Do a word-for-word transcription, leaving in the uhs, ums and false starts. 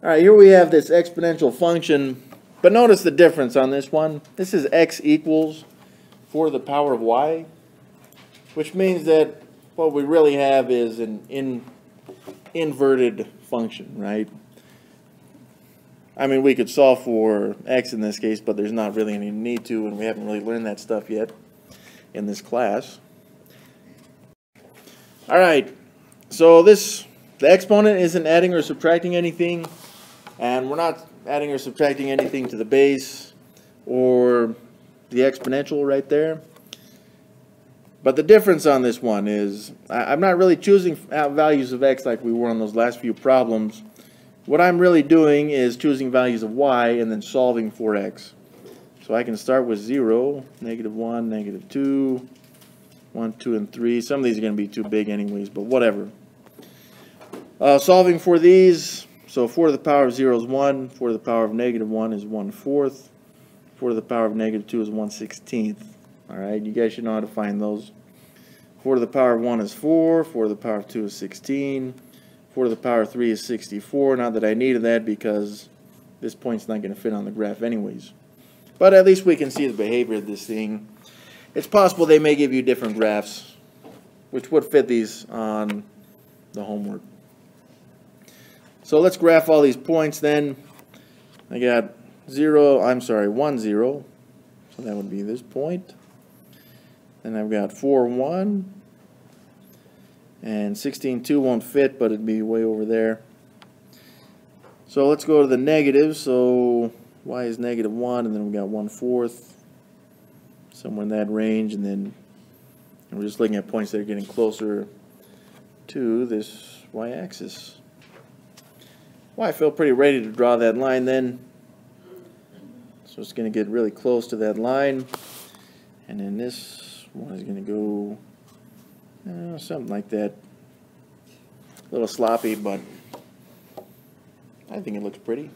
All right, here we have this exponential function, but notice the difference on this one. This is x equals four to the power of y, which means that what we really have is an in, inverted function, right? I mean, we could solve for x in this case, but there's not really any need to, and we haven't really learned that stuff yet in this class. All right, so this, the exponent isn't adding or subtracting anything, and we're not adding or subtracting anything to the base or the exponential right there. But the difference on this one is I'm not really choosing out values of x like we were on those last few problems. What I'm really doing is choosing values of y and then solving for x. So I can start with zero, negative one, negative two, one, two, and three. Some of these are going to be too big anyways, but whatever. Uh, solving for these, so four to the power of zero is one, four to the power of negative one is one fourth, four to the power of negative two is one sixteenth. All right, you guys should know how to find those. four to the power of one is four, four to the power of two is sixteen, four to the power of three is sixty-four. Not that I needed that because this point's not going to fit on the graph anyways. But at least we can see the behavior of this thing. It's possible they may give you different graphs, which would fit these on the homework. So let's graph all these points then. I got zero, I'm sorry, one, zero. So that would be this point. Then I've got four, one. And sixteen, two won't fit, but it'd be way over there. So let's go to the negative. So y is negative one, and then we got one fourth, somewhere in that range. And then we're just looking at points that are getting closer to this y-axis. Well, I feel pretty ready to draw that line then. So it's going to get really close to that line. And then this one is going to go... Uh, something like that. A little sloppy, but I think it looks pretty.